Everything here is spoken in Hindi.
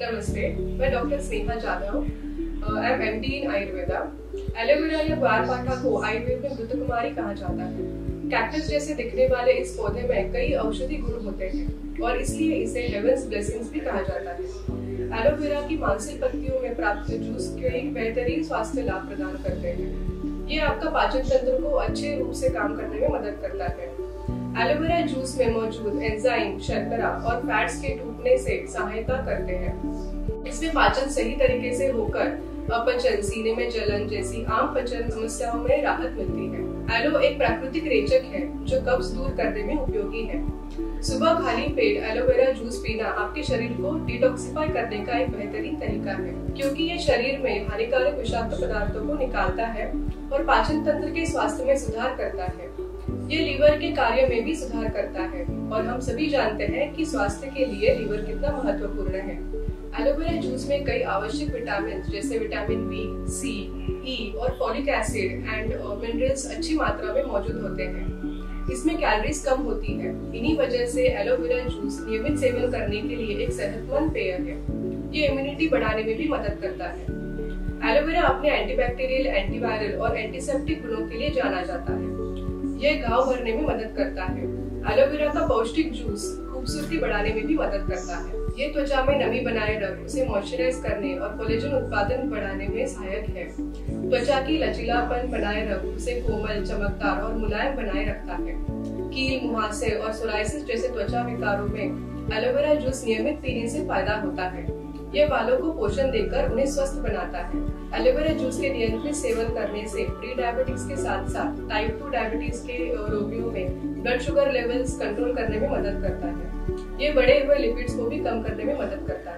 नमस्ते, मैं doctor Sneha Jadhav. I am MD in Ayurveda. Aloe vera या ग्वारपाठा को आयुर्वेद में मृतकुमारी कहा जाता है। कैक्टस जैसे दिखने वाले इस पौधे में कई औषधि गुण होते हैं और इसलिए इसे हेवंस ब्लेसिंग्स भी कहा जाता है। एलोवेरा की मांसल पत्तियों में प्राप्त जूस कई बेहतरीन स्वास्थ्य लाभ प्रदान करते हैं। ये आपका पाचन तंत्र को अच्छे रूप से काम करने में मदद करता है। एलोवेरा जूस में मौजूद एंजाइम, शर्करा और फैट्स के टूटने से सहायता करते हैं। इसमें पाचन सही तरीके से होकर अपचन, सीने में जलन जैसी आम पचन समस्याओं में राहत मिलती है। एलो एक प्राकृतिक रेचक है जो कब्ज दूर करने में उपयोगी है। सुबह खाली पेट एलोवेरा जूस पीना आपके शरीर को डिटॉक्सिफाई करने का एक बेहतरीन तरीका है, क्योंकि ये शरीर में हानिकारक विषाक्त पदार्थों को निकालता है और पाचन तंत्र के स्वास्थ्य में सुधार करता है। ये लीवर के कार्य में भी सुधार करता है और हम सभी जानते हैं कि स्वास्थ्य के लिए लीवर कितना महत्वपूर्ण है। एलोवेरा जूस में कई आवश्यक विटामिन जैसे विटामिन बी, सी, ई और फॉलिक एसिड एंड मिनरल्स अच्छी मात्रा में मौजूद होते हैं। इसमें कैलोरीज कम होती है। इन्हीं वजह से एलोवेरा जूस नियमित सेवन करने के लिए एक सेहतमंद पेय है। ये इम्यूनिटी बढ़ाने में भी मदद करता है। एलोवेरा अपने एंटीबैक्टीरियल, एंटीवायरल और एंटीसेप्टिक गुणों के लिए जाना जाता है। यह घाव भरने में मदद करता है। एलोवेरा का पौष्टिक जूस खूबसूरती बढ़ाने में भी मदद करता है। ये त्वचा में नमी बनाए रख, उसे मॉइस्चराइज करने और कोलेजन उत्पादन बढ़ाने में सहायक है। त्वचा की लचीलापन बनाए रख, उसे कोमल, चमकदार और मुलायम बनाए रखता है। कील, मुहासे और सोराइसिस जैसे त्वचा विकारों में एलोवेरा जूस नियमित पीने से फायदा होता है। ये बालों को पोषण देकर उन्हें स्वस्थ बनाता है। एलोवेरा जूस के नियंत्रित सेवन करने से प्री डायबिटीज के साथ साथ टाइप 2 डायबिटीज के रोगियों में ब्लड शुगर लेवल्स कंट्रोल करने में मदद करता है। ये बढ़े हुए लिपिड्स को भी कम करने में मदद करता है।